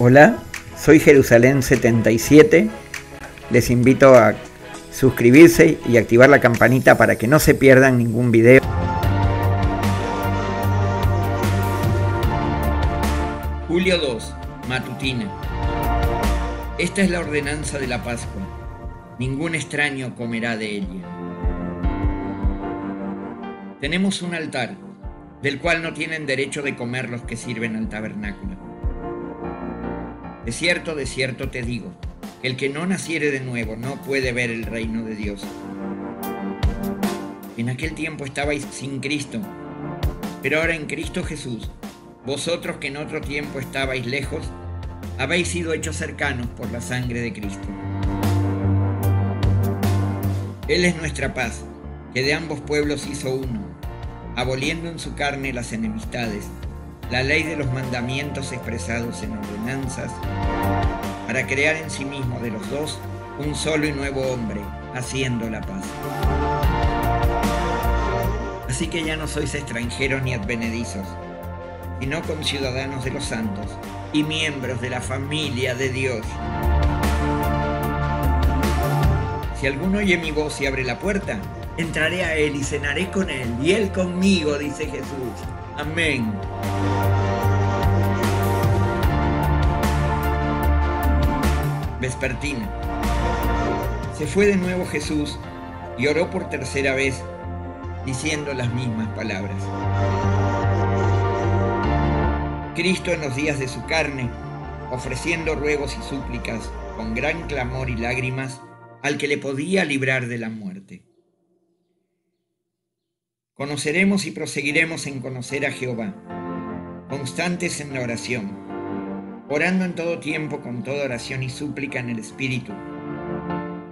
Hola, soy Jerusalén 77. Les invito a suscribirse y activar la campanita para que no se pierdan ningún video. Julio 2, matutina. Esta es la ordenanza de la Pascua. Ningún extraño comerá de ella. Tenemos un altar, del cual no tienen derecho de comer los que sirven al tabernáculo. De cierto te digo, el que no naciere de nuevo no puede ver el reino de Dios. En aquel tiempo estabais sin Cristo, pero ahora en Cristo Jesús, vosotros que en otro tiempo estabais lejos, habéis sido hechos cercanos por la sangre de Cristo. Él es nuestra paz, que de ambos pueblos hizo uno, aboliendo en su carne las enemistades, la ley de los mandamientos expresados en ordenanzas, para crear en sí mismo de los dos un solo y nuevo hombre, haciendo la paz. Así que ya no sois extranjeros ni advenedizos, sino conciudadanos de los santos y miembros de la familia de Dios. Si alguno oye mi voz y abre la puerta, entraré a él y cenaré con él, y él conmigo, dice Jesús. Amén. Vespertina. Se fue de nuevo Jesús y oró por tercera vez, diciendo las mismas palabras. Cristo en los días de su carne, ofreciendo ruegos y súplicas con gran clamor y lágrimas al que le podía librar de la muerte. Conoceremos y proseguiremos en conocer a Jehová, constantes en la oración, orando en todo tiempo con toda oración y súplica en el Espíritu,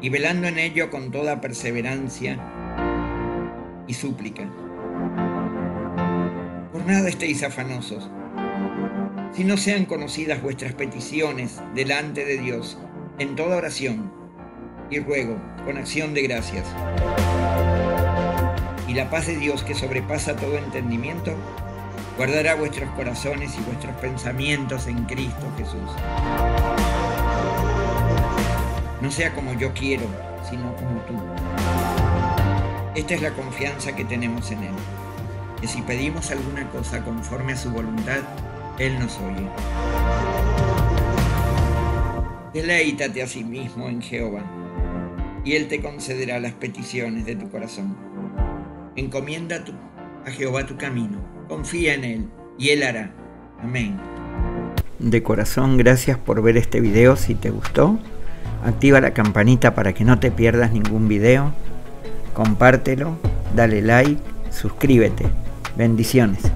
y velando en ello con toda perseverancia y súplica. Por nada estéis afanosos, si no sean conocidas vuestras peticiones delante de Dios en toda oración y ruego con acción de gracias. Y la paz de Dios, que sobrepasa todo entendimiento, guardará vuestros corazones y vuestros pensamientos en Cristo Jesús. No sea como yo quiero, sino como tú. Esta es la confianza que tenemos en Él, que si pedimos alguna cosa conforme a su voluntad, Él nos oye. Deleítate a sí mismo en Jehová, y Él te concederá las peticiones de tu corazón. Encomienda a Jehová tu camino, confía en Él, y Él hará. Amén. De corazón, gracias por ver este video. Si te gustó, activa la campanita para que no te pierdas ningún video. Compártelo, dale like, suscríbete. Bendiciones.